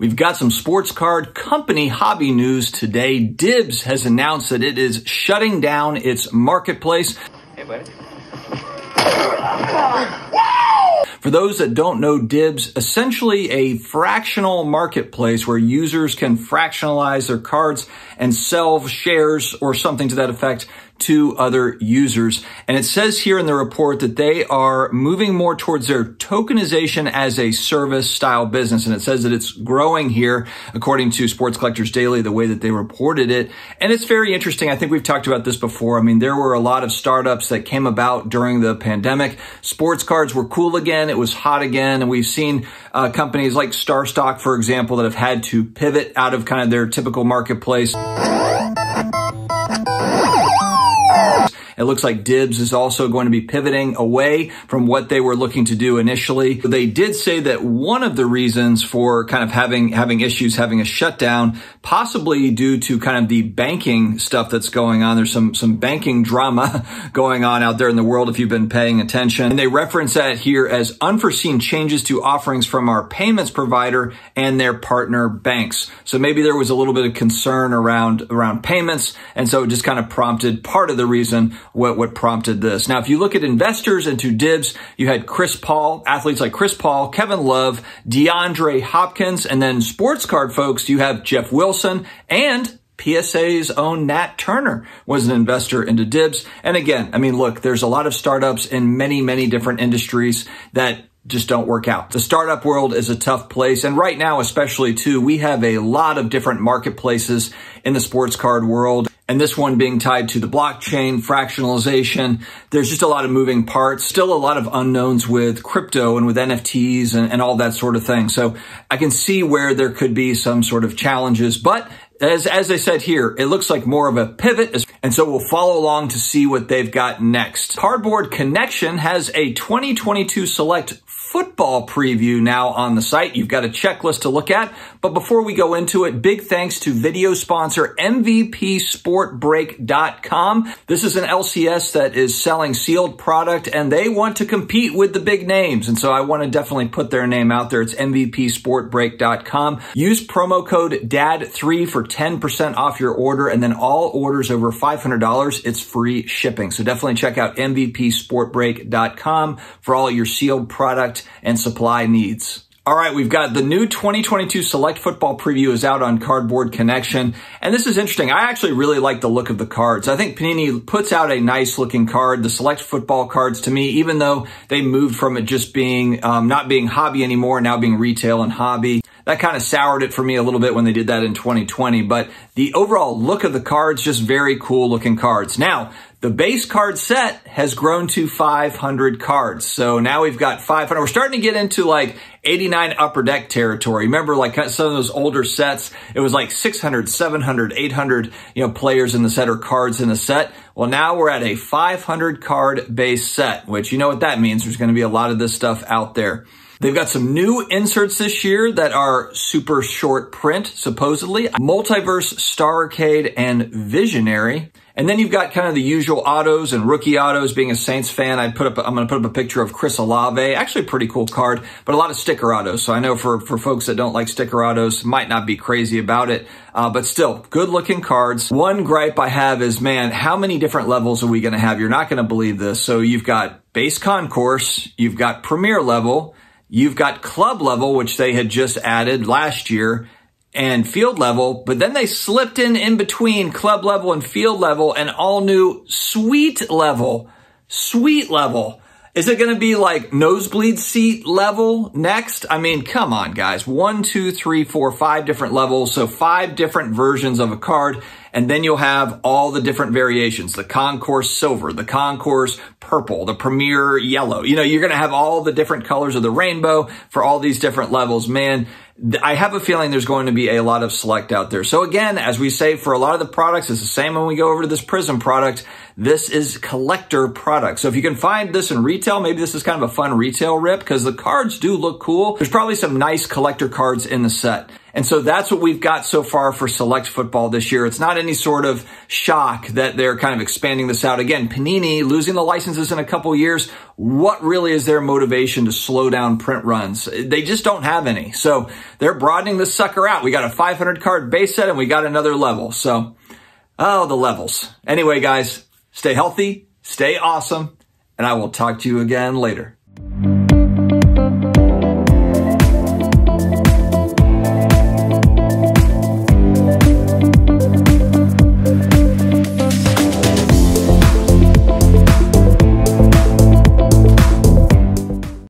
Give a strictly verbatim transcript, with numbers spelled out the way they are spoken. We've got some sports card company hobby news today. Dibbs has announced that it is shutting down its marketplace. Hey, buddy. For those that don't know, Dibbs, essentially a fractional marketplace where users can fractionalize their cards and sell shares or something to that effect to other users. And it says here in the report that they are moving more towards their tokenization as a service style business. And it says that it's growing here, according to Sports Collectors Daily, the way that they reported it. And it's very interesting. I think we've talked about this before. I mean, there were a lot of startups that came about during the pandemic. Sports cards were cool again. It was hot again. And we've seen uh, companies like Starstock, for example, that have had to pivot out of kind of their typical marketplace. It looks like Dibbs is also going to be pivoting away from what they were looking to do initially. They did say that one of the reasons for kind of having having issues, having a shutdown, possibly due to kind of the banking stuff that's going on. There's some some banking drama going on out there in the world if you've been paying attention. And they reference that here as unforeseen changes to offerings from our payments provider and their partner banks. So maybe there was a little bit of concern around around payments, and so it just kind of prompted part of the reason What, what prompted this. Now, if you look at investors into Dibbs, you had Chris Paul, athletes like Chris Paul, Kevin Love, DeAndre Hopkins, and then sports card folks, you have Jeff Wilson, and P S A's own Nat Turner was an investor into Dibbs. And again, I mean, look, there's a lot of startups in many, many different industries that just don't work out. The startup world is a tough place. And right now, especially too, we have a lot of different marketplaces in the sports card world. And this one being tied to the blockchain, fractionalization. There's just a lot of moving parts, still a lot of unknowns with crypto and with N F Ts and, and all that sort of thing. So I can see where there could be some sort of challenges, but as, as I said here, it looks like more of a pivot. And so we'll follow along to see what they've got next. Cardboard Connection has a twenty twenty-two Select football preview now on the site. You've got a checklist to look at. But before we go into it, big thanks to video sponsor M V P Sport break dot com. This is an L C S that is selling sealed product, and they want to compete with the big names. And so I want to definitely put their name out there. It's M V P Sport break dot com. Use promo code D A D three for ten percent off your order, and then all orders over five hundred dollars, it's free shipping. So definitely check out M V P Sport break dot com for all your sealed product and supply needs. All right, we've got the new twenty twenty-two Select Football Preview is out on Cardboard Connection. And this is interesting. I actually really like the look of the cards. I think Panini puts out a nice looking card. The Select Football cards, to me, even though they moved from it just being, um, not being hobby anymore, now being retail and hobby, that kind of soured it for me a little bit when they did that in twenty twenty. But the overall look of the cards, just very cool looking cards. Now, the base card set has grown to five hundred cards. So now we've got five hundred. We're starting to get into like eighty-nine Upper Deck territory. Remember, like some of those older sets, it was like six hundred, seven hundred, eight hundred, you know, players in the set or cards in the set. Well, now we're at a five hundred card base set, which you know what that means. There's going to be a lot of this stuff out there. They've got some new inserts this year that are super short print, supposedly. Multiverse Starcade and Visionary. And then you've got kind of the usual autos and rookie autos. Being a Saints fan, I'd put up, I'm going to put up a picture of Chris Olave. Actually, a pretty cool card, but a lot of sticker autos. So I know for, for folks that don't like sticker autos, might not be crazy about it, uh, but still, good looking cards. One gripe I have is, man, how many different levels are we going to have? You're not going to believe this. So you've got base concourse, you've got premier level, you've got club level, which they had just added last year, and field level, but then they slipped in in between club level and field level an all new suite level. Suite level. Is it going to be like nosebleed seat level next? I mean, come on, guys. One, two, three, four, five different levels. So five different versions of a card. And then you'll have all the different variations, the concourse silver, the concourse purple, the premier yellow. You know, you're going to have all the different colors of the rainbow for all these different levels. Man, I have a feeling there's going to be a lot of Select out there. So again, as we say, for a lot of the products, it's the same when we go over to this Prism product. This is collector product. So if you can find this in retail, maybe this is kind of a fun retail rip because the cards do look cool. There's probably some nice collector cards in the set. And so that's what we've got so far for Select football this year. It's not any sort of shock that they're kind of expanding this out. Again, Panini losing the licenses in a couple years. What really is their motivation to slow down print runs? They just don't have any. So they're broadening this sucker out. We got a five hundred card base set and we got another level. So, oh, the levels. Anyway, guys, stay healthy, stay awesome, and I will talk to you again later.